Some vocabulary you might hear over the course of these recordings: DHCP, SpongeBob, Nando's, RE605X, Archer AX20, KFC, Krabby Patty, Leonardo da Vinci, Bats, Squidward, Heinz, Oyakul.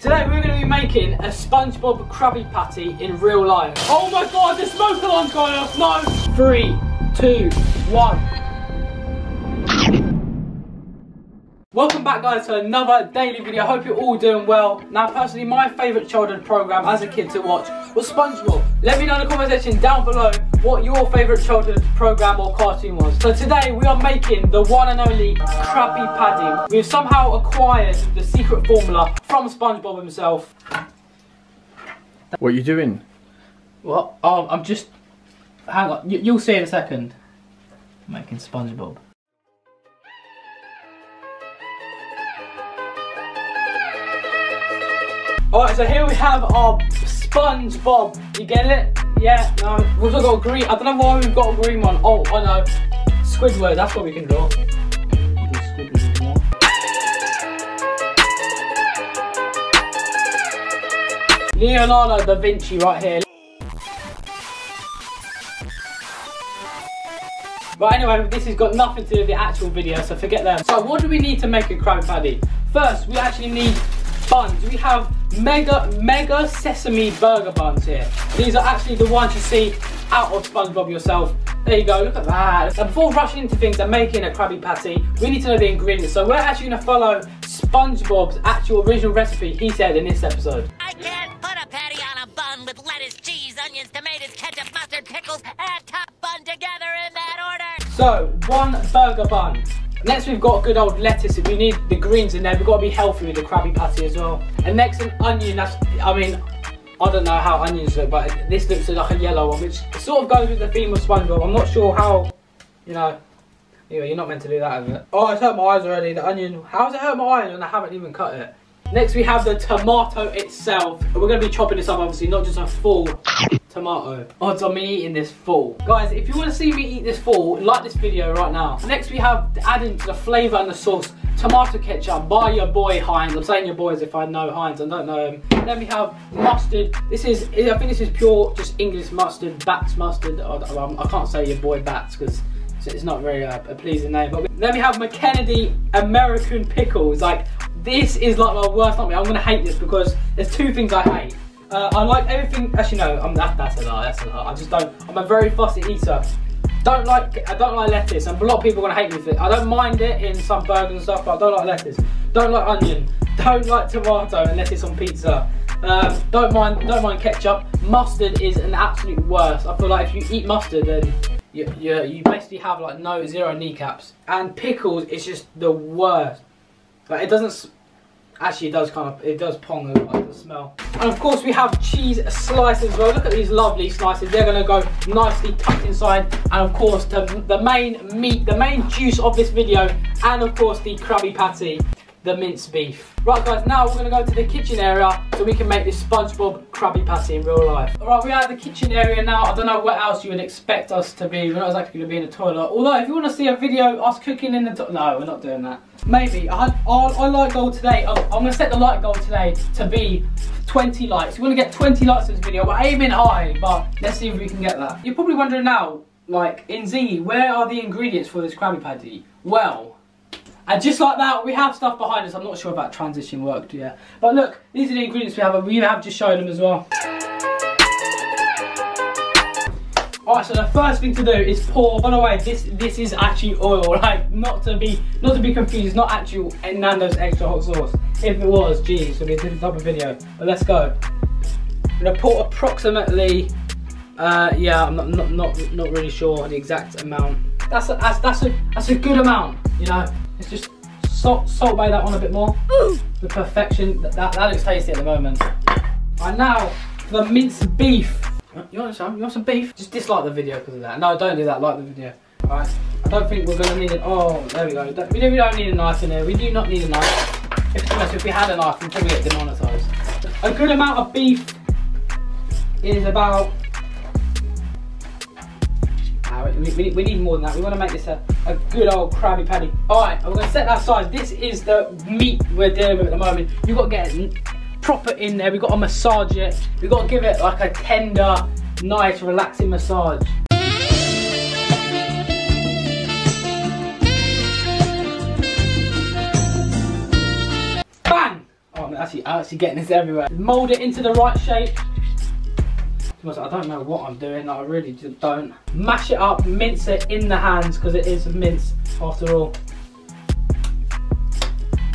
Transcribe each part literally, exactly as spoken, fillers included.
Today we're going to be making a SpongeBob Krabby Patty in real life. Oh my god, the smoke alarm's going off! No! Three, two, one. Welcome back guys to another daily video. I hope you're all doing well. Now personally, my favourite childhood programme as a kid to watch was SpongeBob. Let me know in the comment section down below what your favourite childhood programme or cartoon was. So today we are making the one and only Krabby Patty. We've somehow acquired the secret formula from SpongeBob himself. What are you doing? What? Oh, I'm just... Hang on, you'll see in a second. I'm making SpongeBob. Alright, so here we have our SpongeBob. You get it? Yeah, no. We've also got a green. I don't know why we've got a green one. Oh, I know. Squidward, that's what we can draw. Leonardo da Vinci right here. But anyway, this has got nothing to do with the actual video, so forget that. So what do we need to make a Krabby Patty? First, we actually need buns. We have mega, mega sesame burger buns here. These are actually the ones you see out of SpongeBob yourself. There you go, look at that. And before rushing into things and making a Krabby Patty, we need to know the ingredients. So we're actually gonna follow SpongeBob's actual original recipe he said in this episode. I can't put a patty on a bun with lettuce, cheese, onions, tomatoes, ketchup, mustard, pickles, and top bun together in that order. So, one burger bun. Next we've got good old lettuce. If we need the greens in there, we've got to be healthy with the Krabby Patty as well. And next an onion, that's, I mean, I don't know how onions look, but this looks like a yellow one, which sort of goes with the theme of SpongeBob. I'm not sure how, you know, anyway, you're not meant to do that, is it? Oh, it's hurt my eyes already, the onion. How's it hurt my eyes and I haven't even cut it? Next we have the tomato itself. We're going to be chopping this up, obviously, not just a full tomato. Odds on me eating this full. Guys, if you want to see me eat this full, like this video right now. Next we have adding to the flavour and the sauce, tomato ketchup by your boy Heinz. I'm saying your boy as if I know Heinz, I don't know him. Then we have mustard. This is, I think this is pure just English mustard, Bats mustard. I can't say your boy Bats because it's not very uh, a pleasing name. But then we have McKennedy American pickles. Like, this is like my worst nightmare. I'm gonna hate this because there's two things I hate. Uh, I like everything. Actually, no, I'm, that, that's a lie. That's a lie. I just don't. I'm a very fussy eater. Don't like. I don't like lettuce, and a lot of people are gonna hate me for it. I don't mind it in some burgers and stuff, but I don't like lettuce. Don't like onion. Don't like tomato unless it's on pizza. Um, don't mind. Don't mind ketchup. Mustard is an absolute worst. I feel like if you eat mustard, then you you, you basically have like no zero kneecaps. And pickles is just the worst. But it doesn't, actually it does kind of, it does pong like the smell. And of course we have cheese slices as well. Look at these lovely slices. They're going to go nicely tucked inside. And of course the, the main meat, the main juice of this video, and of course the Krabby Patty, the minced beef. Right guys, now we're going to go to the kitchen area so we can make this SpongeBob Krabby Patty in real life. Alright, we are at the kitchen area now. I don't know what else you would expect us to be. We're not exactly going to be in the toilet. Although, if you want to see a video of us cooking in the toilet, no, we're not doing that. Maybe. Our, our, our light goal today, I'm, I'm going to set the light goal today to be twenty likes. We want to get twenty likes to this video. We're aiming high, but let's see if we can get that. You're probably wondering now, like, in Z, where are the ingredients for this Krabby Patty? Well... And just like that, we have stuff behind us. I'm not sure if that transition worked, yeah. But look, these are the ingredients we have. We have just shown them as well. Alright, so the first thing to do is pour. By the way, this this is actually oil, like not to be not to be confused. It's not actual Nando's extra hot sauce. If it was, geez, it'd be a different type of video. But let's go. I'm gonna pour approximately. Uh, yeah, I'm not not not not really sure the exact amount. That's a, that's that's a that's a good amount, you know. It's just salt, salt by that on a bit more. Ooh. The perfection, that, that, that looks tasty at the moment. Right now, for the minced beef. You want some? You want some beef? Just dislike the video because of that. No, don't do that, like the video. Alright, I don't think we're gonna need it. Oh, there we go. Don't, we, don't, we don't need a knife in here. We do not need a knife. If, honest, if we had a knife, we'd probably get demonetised. A good amount of beef is about... We, we, we need more than that. We want to make this a, a good old Krabby Patty. Alright, I'm going to set that aside. This is the meat we're dealing with at the moment. You've got to get it proper in there. We've got to massage it. We've got to give it like a tender, nice, relaxing massage. Bang! Oh, no, actually, I'm actually getting this everywhere. Mould it into the right shape. I don't know what I'm doing, I really just don't. Mash it up, mince it in the hands, because it is mince after all.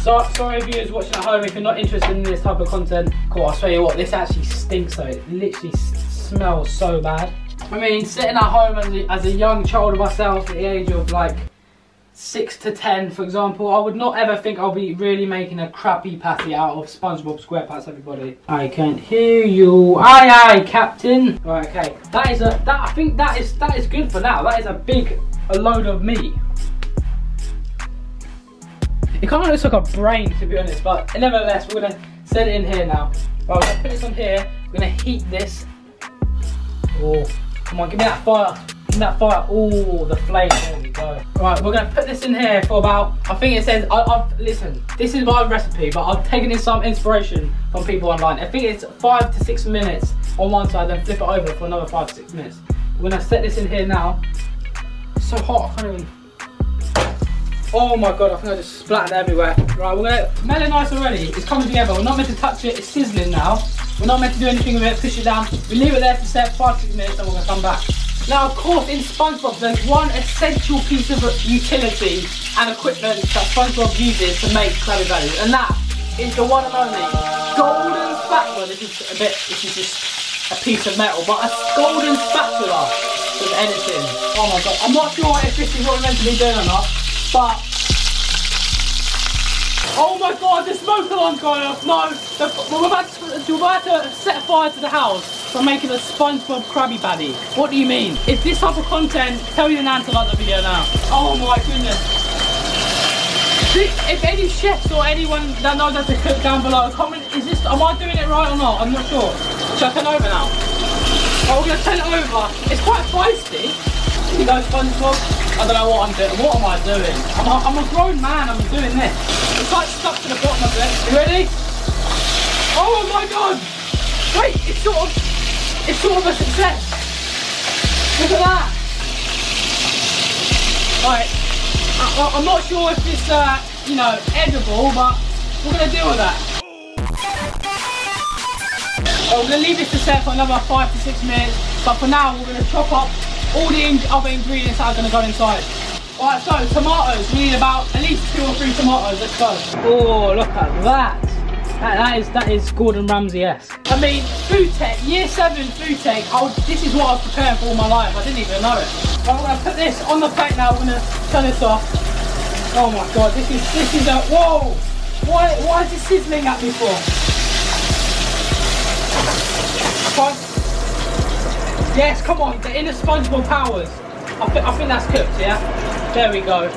So, sorry viewers watching at home if you're not interested in this type of content. Cool, I'll show you what, this actually stinks though. It literally smells so bad. I mean, sitting at home as a, as a young child myself at the age of like six to ten, for example, I would not ever think I'll be really making a Krabby Patty out of SpongeBob SquarePants, everybody. I can't hear you. Aye, aye, Captain. Right, okay. That is a, that, I think that is, that is good for now. That is a big, a load of meat. It kind of looks like a brain, to be honest, but nevertheless, we're going to set it in here now. Right, let's put this on here. We're going to heat this. Oh, come on, give me that fire. That fire, all the flame. There we go. Right, we're gonna put this in here for about. I think it says. I, I've listen. This is my recipe, but I've taken in some inspiration from people online. I think it's five to six minutes on one side, then flip it over for another five to six minutes. We're gonna set this in here now. It's so hot, I can't even. Oh my god, I think I just splattered everywhere. Right, we're gonna melon ice already. It's coming together. We're not meant to touch it. It's sizzling now. We're not meant to do anything with it. Push it down. We leave it there for set five to six minutes, and we're gonna come back. Now, of course, in SpongeBob, there's one essential piece of utility and equipment that SpongeBob uses to make Krabby Patty, and that is the one and only golden spatula. This is a bit, this is just a piece of metal, but a golden spatula with anything. Oh my god, I'm not sure if this is what we're meant to be doing or not, but... Oh my god, the smoke alarm's going off! No, the, we're, about to, we're about to set fire to the house for making a SpongeBob Krabby Patty. What do you mean? If this type of content, tell your nan to like the video now. Oh my goodness. If any chefs or anyone that knows how to cook down below, comment, is this, am I doing it right or not? I'm not sure. Should I turn it over now? Oh, we're going to turn it over. It's quite feisty. Here you go, SpongeBob. I don't know what I'm doing. What am I doing? I'm a, I'm a grown man, I'm doing this. It's like stuck to the bottom of it. You ready? Oh my god! Wait, it's sort of, it's sort of a success. Look at that. Right, I, I'm not sure if it's, uh, you know, edible, but we're gonna deal with that. Well, we're gonna leave this to set for another five to six minutes, but for now we're gonna chop up all the in other ingredients that are gonna go inside. Alright, so tomatoes, we need about at least two or three tomatoes, let's go. Oh, look at that. That, that is that is Gordon Ramsay-esque. I mean, food tech, year seven food tech, I was, this is what I was preparing for all my life, I didn't even know it. Right, I'm going to put this on the plate now, I'm going to turn this off. Oh my god, this is, this is a, whoa! Why, why is it sizzling at me for? Come on. Yes, come on, the inner SpongeBob powers. I, th I think that's cooked, yeah? There we go.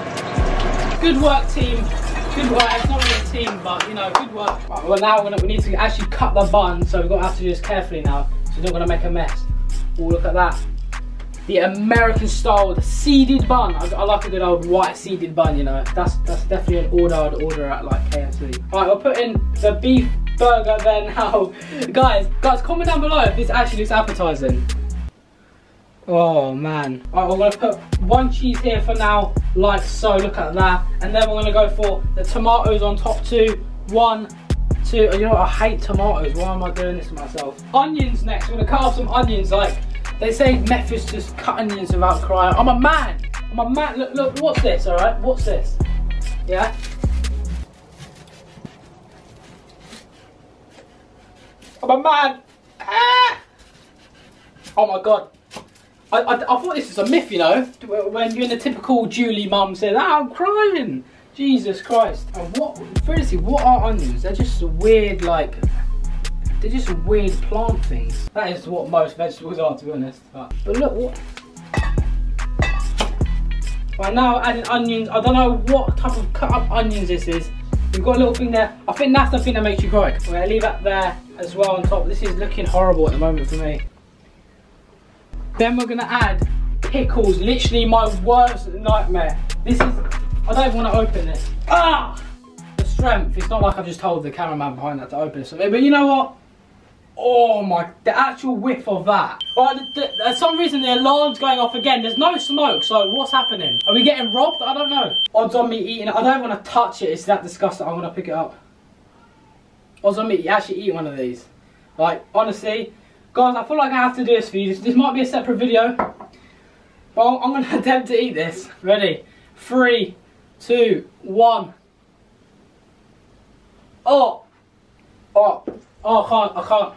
Good work, team. Good work. It's not really a team, but, you know, good work. Right, well, now we're gonna, we need to actually cut the bun, so we've got to have to do this carefully now, so you're not going to make a mess. Oh, look at that. The American style, the seeded bun. I, I like a good old white seeded bun, you know. That's, that's definitely an order I'd order at, like, K F C. All right, we'll put in the beef burger then now. Guys, guys, comment down below if this actually looks appetizing. Oh man. Alright, we're going to put one cheese here for now, like so, look at that. And then we're going to go for the tomatoes on top too. One, two, you know what, I hate tomatoes, why am I doing this to myself? Onions next, we're going to cut off some onions, like, they say Memphis just cut onions without crying. I'm a man, I'm a man, look, look, what's this, alright, what's this? Yeah? I'm a man! Ah! Oh my god. I, I, I thought this was a myth, you know, when you're in a typical Julie mum says, oh, I'm crying, Jesus Christ. And what, seriously, what are onions? They're just weird, like, they're just weird plant things. That is what most vegetables are, to be honest. But, but look, what? Right now, adding onions, I don't know what type of cut up onions this is. We've got a little thing there. I think that's the thing that makes you cry. We're gonna leave that there as well on top. This is looking horrible at the moment for me. Then we're gonna add pickles, literally my worst nightmare. This is, I don't even wanna open this. Ah! The strength, it's not like I've just told the cameraman behind that to open it, but you know what? Oh my, the actual whiff of that. Well, the, the, for some reason the alarm's going off again. There's no smoke, so what's happening? Are we getting robbed? I don't know. Odds on me eating it, I don't wanna touch it, it's that disgusting, I wanna pick it up. or somebody actually eat one of these. Like, honestly, guys, I feel like I have to do this for you. This, this might be a separate video. Well, I'm going to attempt to eat this. Ready? Three, two, one. Oh! Oh! Oh, I can't, I can't.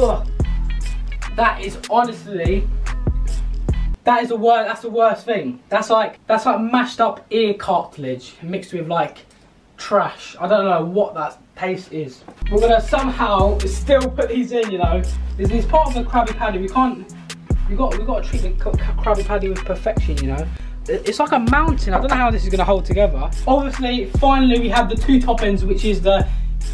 Oh, that is honestly, that is the worst, that's the worst thing. That's like, that's like mashed up ear cartilage mixed with like trash. I don't know what that taste is. We're gonna somehow still put these in, you know. This is part of the Krabby Patty. We can't, we got, we got to treat the Krabby Patty with perfection, you know. It's like a mountain. I don't know how this is gonna hold together. Obviously, finally we have the two toppings, which is the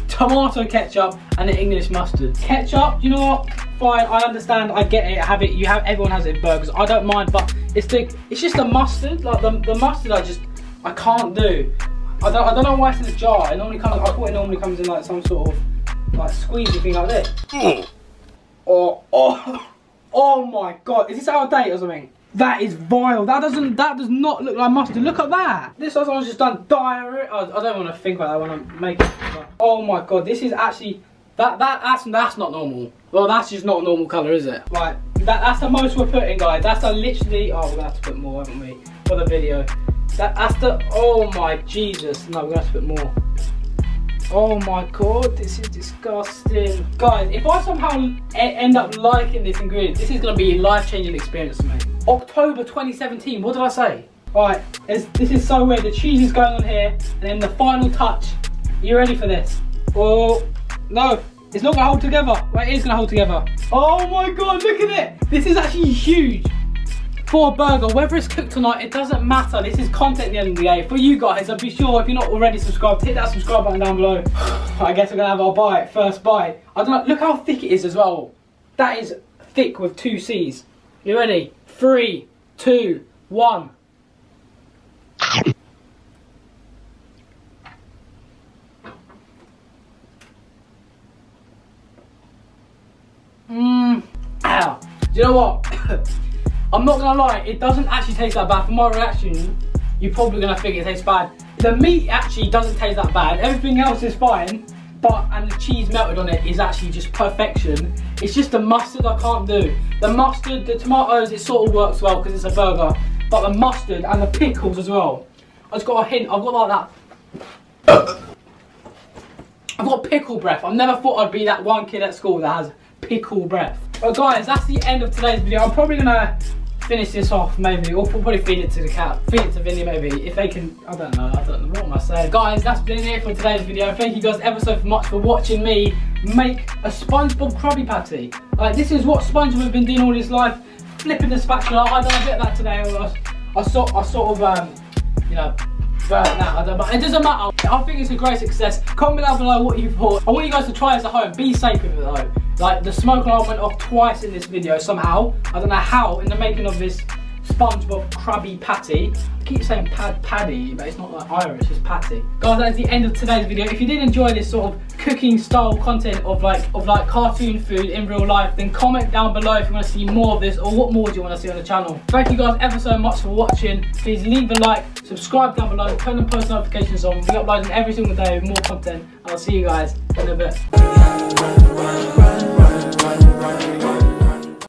tomato ketchup and the English mustard. Ketchup, you know what? Fine, I understand, I get it, have it, you have, everyone has it in burgers, I don't mind, but it's the, it's just the mustard, like the, the mustard I just, I can't do. I don't, I don't know why it's in a jar, it normally comes, I thought it normally comes in like some sort of, like squeezy thing like this. Oh, oh, oh my God, is this out of date or something? That is vile. That doesn't. That does not look like mustard. Look at that. This was someone's just done diarrhea. I, I don't want to think about that when I'm making it. Oh my God. This is actually. That that that's that's not normal. Well, that's just not a normal colour, is it? Right. That that's the most we're putting, guys. That's the literally. Oh, we're gonna have to put more, haven't we, for the video? That that's the. Oh my Jesus. No, we're gonna have to put more. Oh my God, this is disgusting. Guys, if I somehow end up liking this ingredient, this is going to be a life-changing experience for me. October twenty seventeen, what did I say? Alright, this is so weird. The cheese is going on here, and then the final touch. Are you ready for this? Oh, no, it's not going to hold together. Well, it is going to hold together. Oh my God, look at it. This is actually huge. For a burger, whether it's cooked or not, it doesn't matter. This is content at the end of the day. For you guys, I'll be sure, if you're not already subscribed, hit that subscribe button down below. I guess we're gonna have our bite, first bite. I don't know, look how thick it is as well. That is thick with two C's. You ready? Three, two, one. Mmm. Ow. Do you know what? I'm not gonna lie, it doesn't actually taste that bad. From my reaction, you're probably gonna think it tastes bad. The meat actually doesn't taste that bad. Everything else is fine, but, and the cheese melted on it is actually just perfection. It's just the mustard I can't do. The mustard, the tomatoes, it sort of works well because it's a burger, but the mustard and the pickles as well. I just got a hint, I've got like that. I've got pickle breath. I never thought I'd be that one kid at school that has pickle breath. Well guys, that's the end of today's video. I'm probably gonna finish this off, maybe, or probably feed it to the cat, feed it to Vinny, maybe, if they can. I don't know, I don't know, what am I saying? Guys, that's been it for today's video. Thank you guys ever so much for watching me make a SpongeBob Krabby Patty. Like, this is what SpongeBob has been doing all his life, flipping the spatula. I done a bit of that today, or else I sort, I sort of, um, you know, burnt that, I don't know, it doesn't matter. I think it's a great success. Comment down below what you thought. I want you guys to try this at home, be safe with it though. Like, the smoke alarm went off twice in this video somehow. I don't know how, in the making of this SpongeBob Krabby Patty. I keep saying pad paddy, but it's not like Irish, it's patty. Guys, that's the end of today's video. If you did enjoy this sort of cooking style content of like of like cartoon food in real life, then comment down below if you want to see more of this or what more do you want to see on the channel. Thank you guys ever so much for watching. Please leave a like, subscribe down below, turn the post notifications on. We're uploading every single day with more content. I'll see you guys in a bit. Run, run, run, run, run.